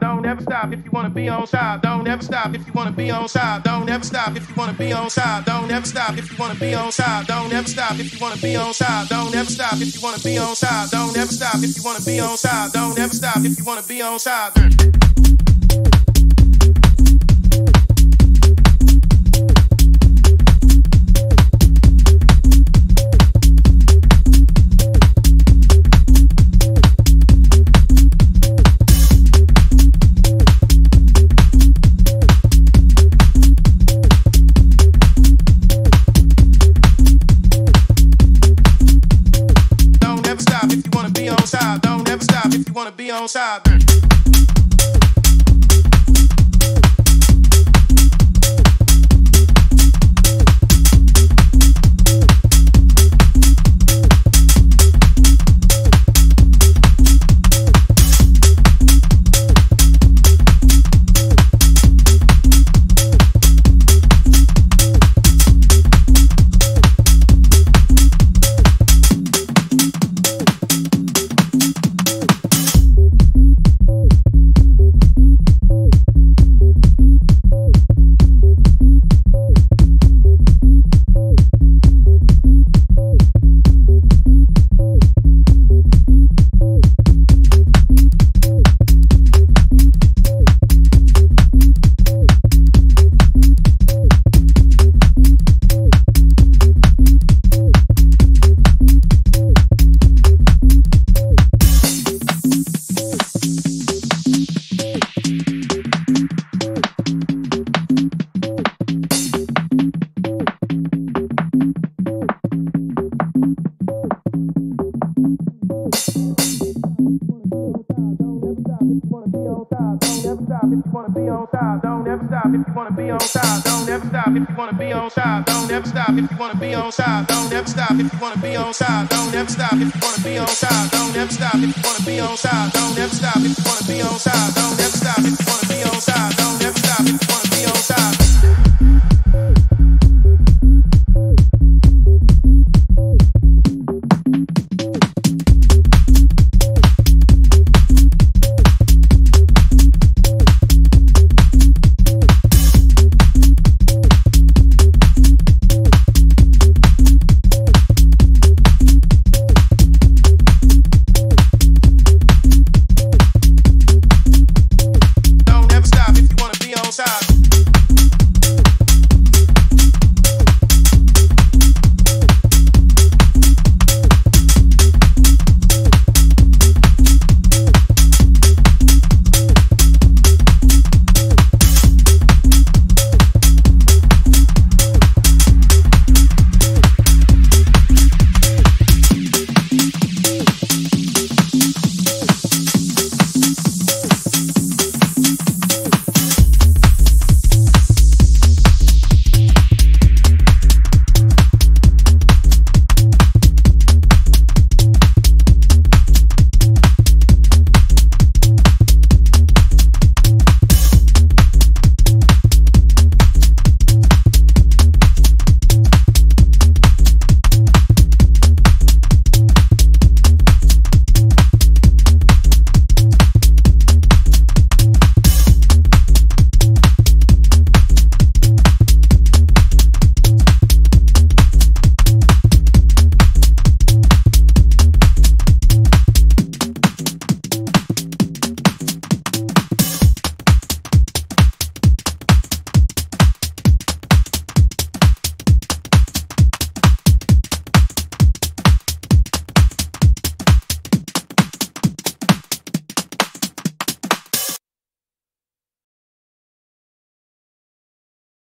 Don't ever stop if you want to be on side. Don't ever stop if you wanna be on side.